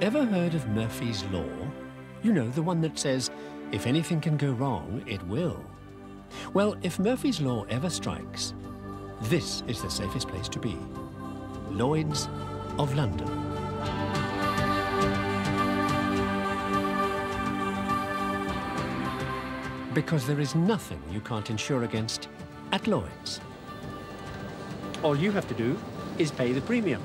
Ever heard of Murphy's Law? You know, the one that says, if anything can go wrong, it will. Well, if Murphy's Law ever strikes, this is the safest place to be. Lloyd's of London. Because there is nothing you can't insure against at Lloyd's. All you have to do is pay the premium.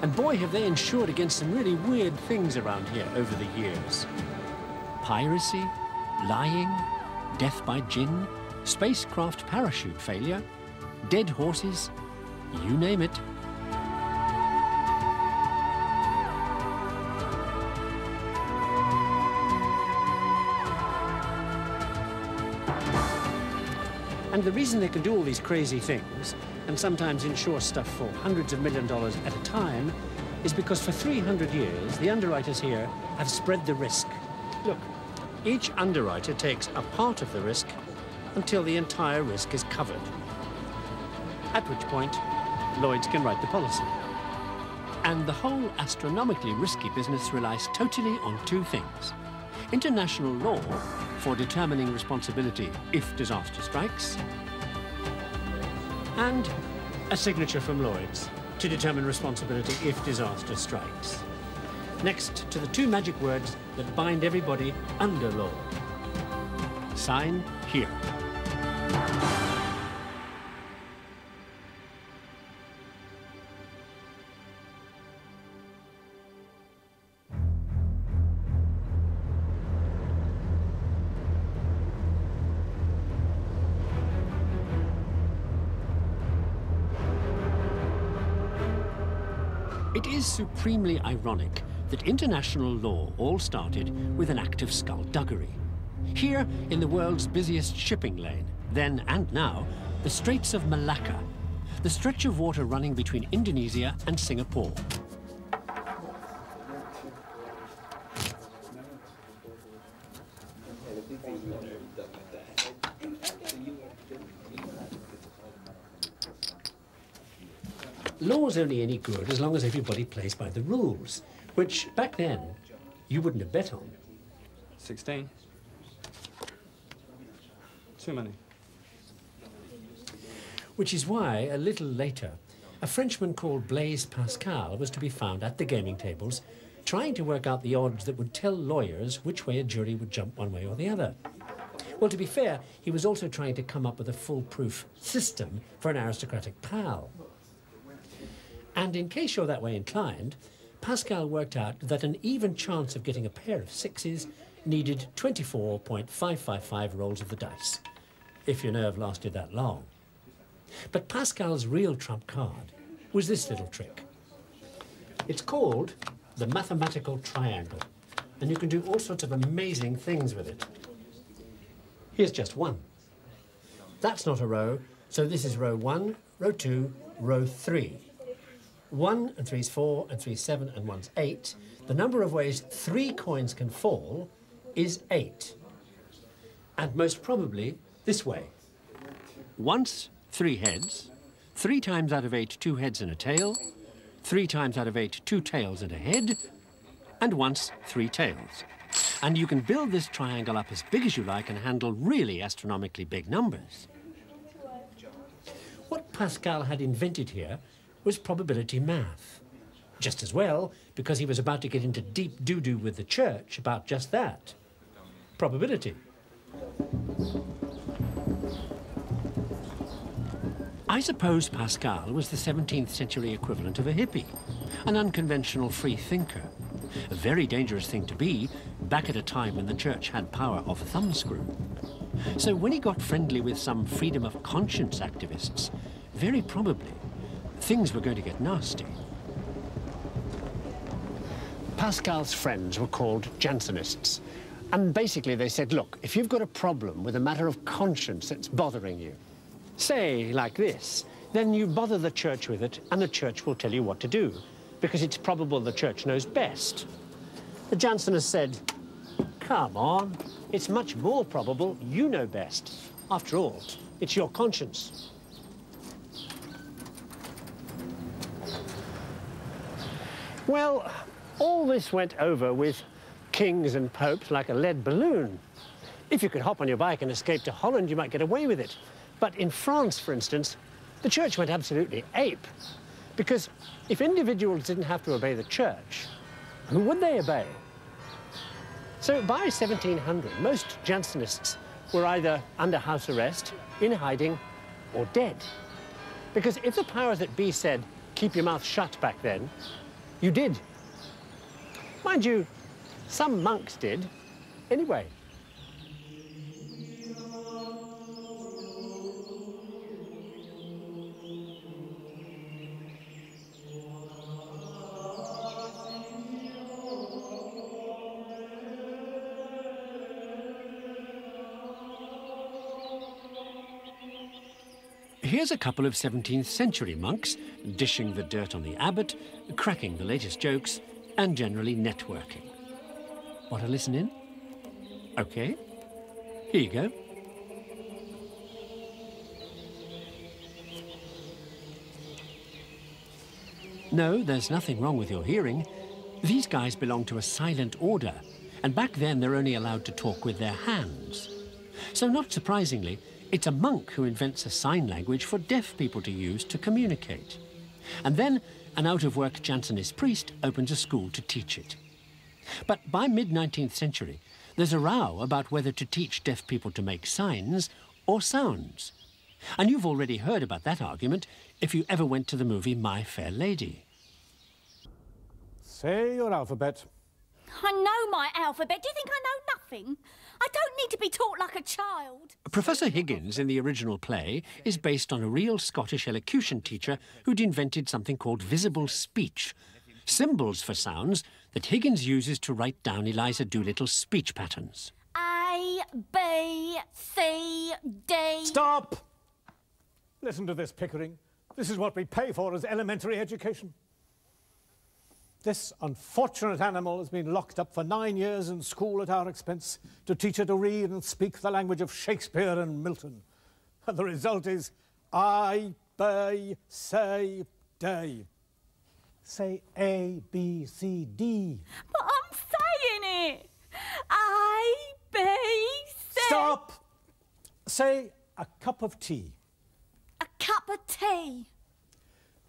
And boy, have they insured against some really weird things around here over the years. Piracy, lying, death by gin, spacecraft parachute failure, dead horses, you name it. And the reason they can do all these crazy things and sometimes insure stuff for hundreds of million dollars at a time is because for 300 years, the underwriters here have spread the risk. Look, each underwriter takes a part of the risk until the entire risk is covered. At which point, Lloyd's can write the policy. And the whole astronomically risky business relies totally on two things. International law for determining responsibility if disaster strikes, and a signature from Lloyd's to determine responsibility if disaster strikes. Next to the two magic words that bind everybody under law. Sign here. It is supremely ironic that international law all started with an act of skullduggery. Here, in the world's busiest shipping lane, then and now, the Straits of Malacca, the stretch of water running between Indonesia and Singapore. Law's only any good as long as everybody plays by the rules, which back then you wouldn't have bet on. 16. Too many. Which is why, a little later, a Frenchman called Blaise Pascal was to be found at the gaming tables trying to work out the odds that would tell lawyers which way a jury would jump one way or the other. Well, to be fair, he was also trying to come up with a foolproof system for an aristocratic pal. And in case you're that way inclined, Pascal worked out that an even chance of getting a pair of sixes needed 24.555 rolls of the dice, if your nerve lasted that long. But Pascal's real trump card was this little trick. It's called the mathematical triangle, and you can do all sorts of amazing things with it. Here's just one. That's not a row, so this is row 1, row 2, row 3. 1 and 3 is 4, and 3 is 7, and 1's 8. The number of ways 3 coins can fall is 8. And most probably this way. Once, 3 heads. 3 times out of 8, 2 heads and a tail. 3 times out of 8, 2 tails and a head. And once, 3 tails. And you can build this triangle up as big as you like and handle really astronomically big numbers. What Pascal had invented here was probability math. Just as well, because he was about to get into deep doo-doo with the church about just that. Probability. I suppose Pascal was the 17th century equivalent of a hippie, an unconventional free thinker. A very dangerous thing to be, back at a time when the church had power of a thumbscrew. So when he got friendly with some freedom of conscience activists, very probably things were going to get nasty. Pascal's friends were called Jansenists. And basically they said, look, if you've got a problem with a matter of conscience that's bothering you, say, like this, then you bother the church with it and the church will tell you what to do, because it's probable the church knows best. The Jansenists said, come on, it's much more probable you know best. After all, it's your conscience. Well, All this went over with kings and popes like a lead balloon. If you could hop on your bike and escape to Holland, you might get away with it. But in France, for instance, the church went absolutely ape. Because if individuals didn't have to obey the church, who would they obey? So by 1700, most Jansenists were either under house arrest, in hiding, or dead. Because if the powers that be said, keep your mouth shut back then, you did. Mind you, some monks did, anyway. Here's a couple of 17th century monks dishing the dirt on the abbot, cracking the latest jokes, and generally networking. Want to listen in? Okay, here you go. No, there's nothing wrong with your hearing. These guys belong to a silent order, and back then they're only allowed to talk with their hands. So not surprisingly, it's a monk who invents a sign language for deaf people to use to communicate. And then an out-of-work Jansenist priest opens a school to teach it. But by mid-19th century, there's a row about whether to teach deaf people to make signs or sounds. And you've already heard about that argument if you ever went to the movie My Fair Lady. Say your alphabet. I know my alphabet. Do you think I know nothing? I don't need to be taught like a child. Professor Higgins in the original play is based on a real Scottish elocution teacher who'd invented something called visible speech, symbols for sounds that Higgins uses to write down Eliza Doolittle's speech patterns. A, B, C, D... Stop! Listen to this, Pickering. This is what we pay for as elementary education. This unfortunate animal has been locked up for 9 years in school at our expense to teach her to read and speak the language of Shakespeare and Milton. And the result is I, B, C, D. Say A, B, C, D. But I'm saying it. I, B, C... Stop! Say a cup of tea. A cup of tea.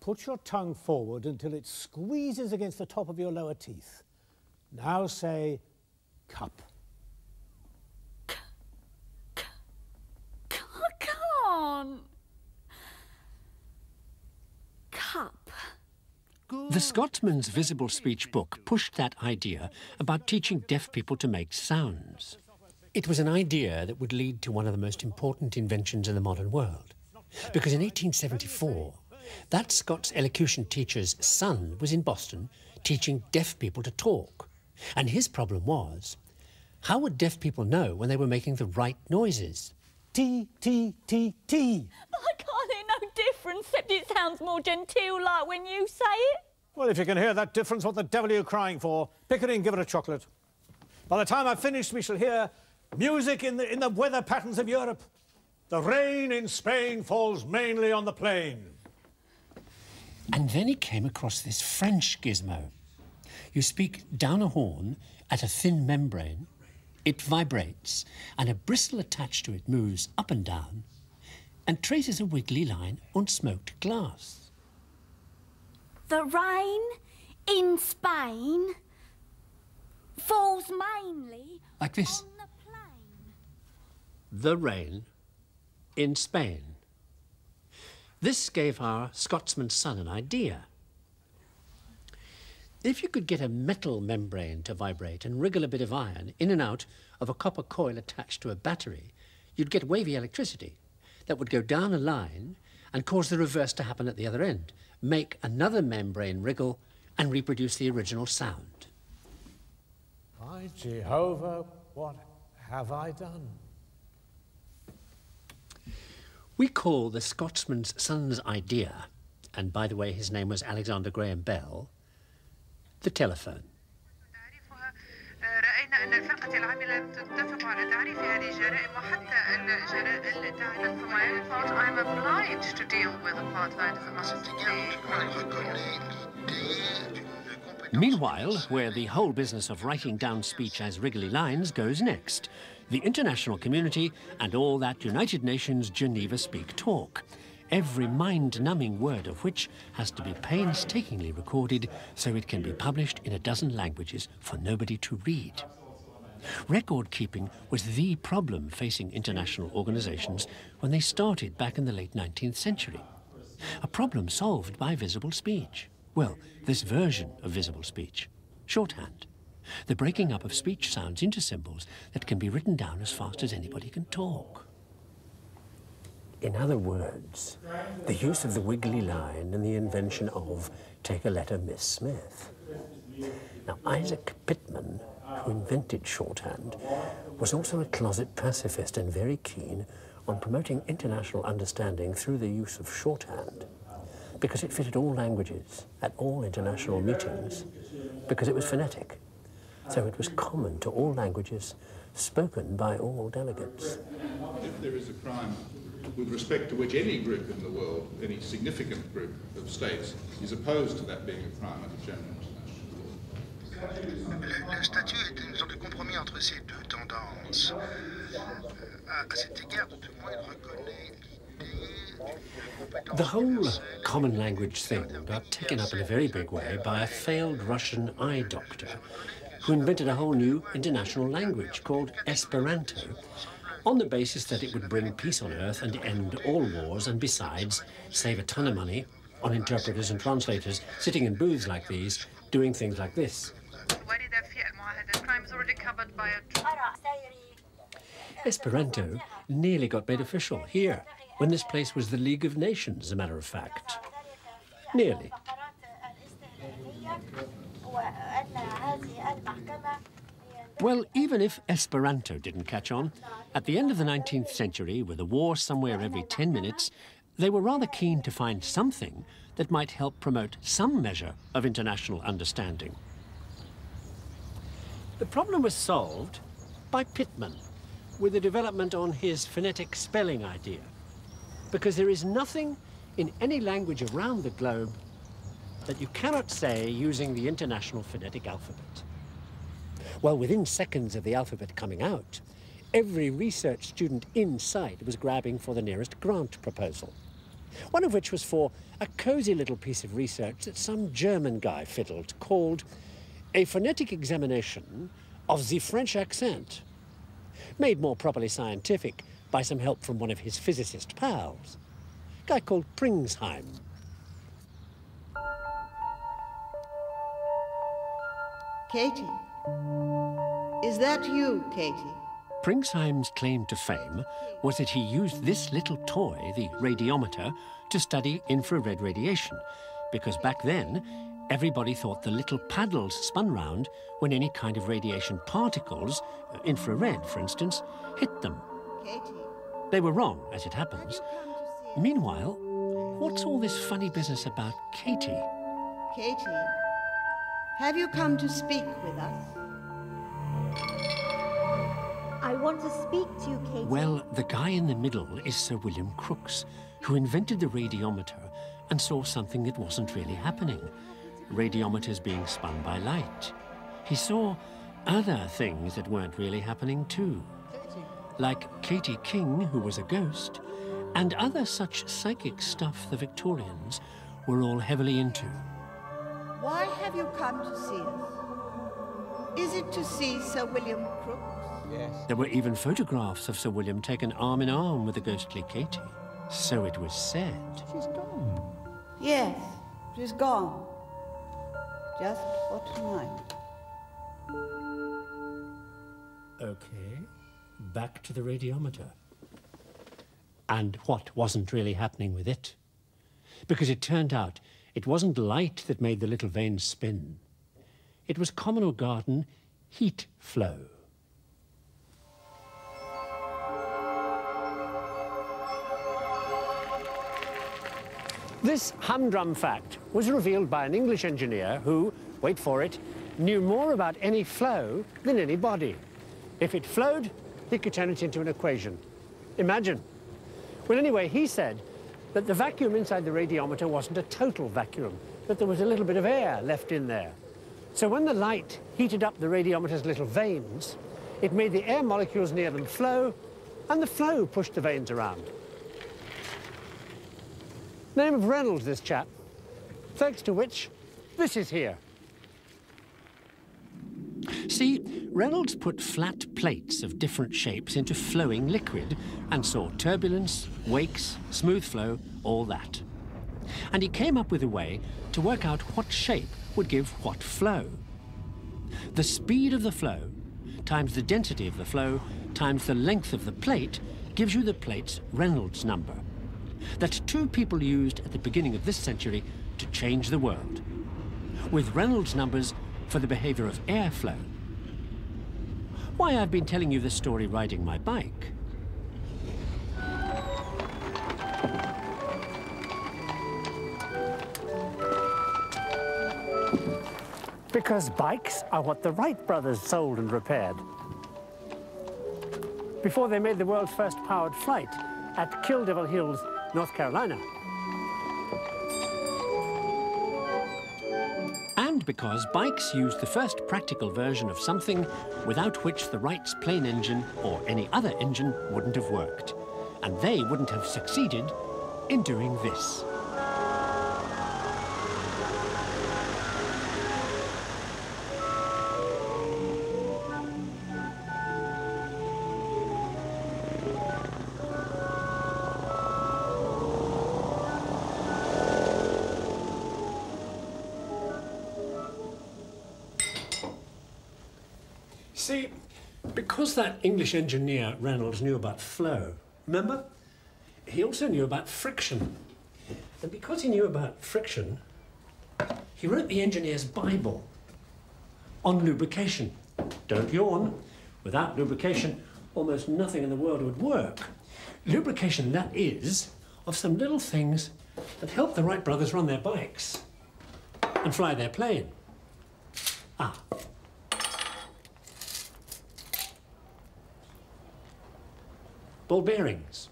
Put your tongue forward until it squeezes against the top of your lower teeth. Now say, cup. I can't. Cup. The Scotsman's Visible Speech book pushed that idea about teaching deaf people to make sounds. It was an idea that would lead to one of the most important inventions in the modern world. Because in 1874, that Scots elocution teacher's son was in Boston teaching deaf people to talk. And his problem was, how would deaf people know when they were making the right noises? T, T, T, T. I can't hear no difference, except it sounds more genteel like when you say it. Well, if you can hear that difference, what the devil are you crying for? Pickering, give her a chocolate. By the time I've finished, we shall hear music in the weather patterns of Europe. The rain in Spain falls mainly on the plain. And then he came across this French gizmo. You speak down a horn at a thin membrane, it vibrates, and a bristle attached to it moves up and down and traces a wiggly line on smoked glass. The rain in Spain falls mainly like this. On the plain. The rain in Spain. This gave our Scotsman's son an idea. If you could get a metal membrane to vibrate and wriggle a bit of iron in and out of a copper coil attached to a battery, you'd get wavy electricity that would go down a line and cause the reverse to happen at the other end, make another membrane wriggle and reproduce the original sound. By Jehovah, what have I done? We call the Scotsman's son's idea, and by the way, his name was Alexander Graham Bell, the telephone. I'm obliged to deal with apartheid as much as I can. Meanwhile, where the whole business of writing down speech as wriggly lines goes next, the international community and all that United Nations Geneva Speak Talk, every mind-numbing word of which has to be painstakingly recorded so it can be published in a dozen languages for nobody to read. Record-keeping was the problem facing international organizations when they started back in the late 19th century, a problem solved by visible speech. Well, this version of visible speech, shorthand, the breaking up of speech sounds into symbols that can be written down as fast as anybody can talk. In other words, the use of the wiggly line and the invention of take a letter, Miss Smith. Now, Isaac Pittman, who invented shorthand, was also a closet pacifist and very keen on promoting international understanding through the use of shorthand, because it fitted all languages at all international meetings, because it was phonetic, so it was common to all languages, spoken by all delegates. If there is a crime with respect to which any group in the world, any significant group of states, is opposed to that being a crime under general international law. Le statut est une sorte de compromis entre ces deux tendances. À cet égard, tout le monde reconnaît. The whole common language thing got taken up in a very big way by a failed Russian eye doctor who invented a whole new international language called Esperanto on the basis that it would bring peace on earth and end all wars and besides save a ton of money on interpreters and translators sitting in booths like these doing things like this. Esperanto nearly got made official here when this place was the League of Nations, as a matter of fact. Nearly. Well, even if Esperanto didn't catch on, at the end of the 19th century, with a war somewhere every 10 minutes, they were rather keen to find something that might help promote some measure of international understanding. The problem was solved by Pittman, with a development on his phonetic spelling idea, because there is nothing in any language around the globe that you cannot say using the International Phonetic Alphabet. Well, within seconds of the alphabet coming out, every research student in sight was grabbing for the nearest grant proposal, one of which was for a cozy little piece of research that some German guy fiddled called A Phonetic Examination of the French Accent, made more properly scientific by some help from one of his physicist pals, a guy called Pringsheim. Katie, is that you, Katie? Pringsheim's claim to fame was that he used this little toy, the radiometer, to study infrared radiation, because back then, everybody thought the little paddles spun round when any kind of radiation particles, infrared for instance, hit them. They were wrong, as it happens. Meanwhile, what's all this funny business about Katie? Katie, have you come to speak with us? I want to speak to you, Katie. Well, the guy in the middle is Sir William Crookes, who invented the radiometer and saw something that wasn't really happening, radiometers being spun by light. He saw other things that weren't really happening too, like Katie King, who was a ghost, and other such psychic stuff the Victorians were all heavily into. Why have you come to see us? Is it to see Sir William Crookes? Yes. There were even photographs of Sir William taken arm in arm with the ghostly Katie. So it was said. She's gone. Yes, she's gone. Just for tonight. Okay. Back to the radiometer. And what wasn't really happening with it? Because it turned out it wasn't light that made the little veins spin. It was common or garden heat flow. This humdrum fact was revealed by an English engineer who, wait for it, knew more about any flow than any body. If it flowed, he could turn it into an equation. Imagine. Well, anyway, he said that the vacuum inside the radiometer wasn't a total vacuum, that there was a little bit of air left in there. So when the light heated up the radiometer's little vanes, it made the air molecules near them flow, and the flow pushed the vanes around. Name of Reynolds, this chap, thanks to which this is here. See, Reynolds put flat plates of different shapes into flowing liquid and saw turbulence, wakes, smooth flow, all that. And he came up with a way to work out what shape would give what flow. The speed of the flow times the density of the flow times the length of the plate gives you the plate's Reynolds number that two people used at the beginning of this century to change the world, with Reynolds numbers for the behavior of airflow. Why, I've been telling you this story riding my bike. Because bikes are what the Wright brothers sold and repaired. Before they made the world's first powered flight at Kill Devil Hills, North Carolina. And because bikes used the first practical version of something without which the Wrights' plane engine or any other engine wouldn't have worked. And they wouldn't have succeeded in doing this. See, because that English engineer Reynolds knew about flow, remember? He also knew about friction. And because he knew about friction, he wrote the engineer's Bible on lubrication. Don't yawn. Without lubrication, almost nothing in the world would work. Lubrication, that is, of some little things that help the Wright brothers run their bikes and fly their plane. Ah. Ball bearings.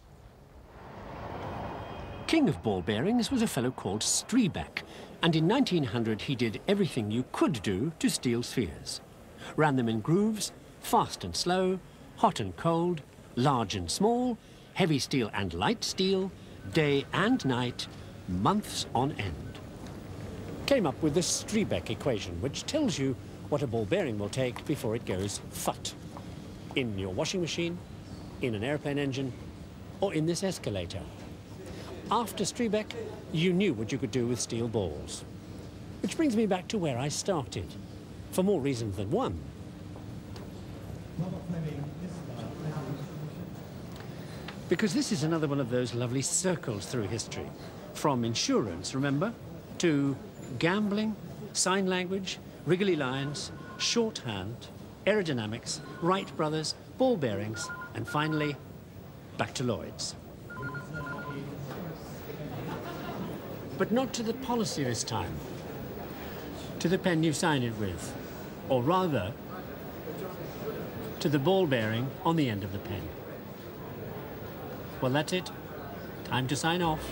King of ball bearings was a fellow called Stribeck, and in 1900 he did everything you could do to steel spheres. Ran them in grooves, fast and slow, hot and cold, large and small, heavy steel and light steel, day and night, months on end. Came up with the Stribeck equation, which tells you what a ball bearing will take before it goes fut. In your washing machine, in an airplane engine, or in this escalator. After Stribeck, you knew what you could do with steel balls. Which brings me back to where I started, for more reasons than one. Because this is another one of those lovely circles through history, from insurance, remember, to gambling, sign language, Wrigley lines, shorthand, aerodynamics, Wright brothers, ball bearings, and finally, back to Lloyd's. But not to the policy this time, to the pen you sign it with, or rather, to the ball bearing on the end of the pen. Well, that's it. Time to sign off.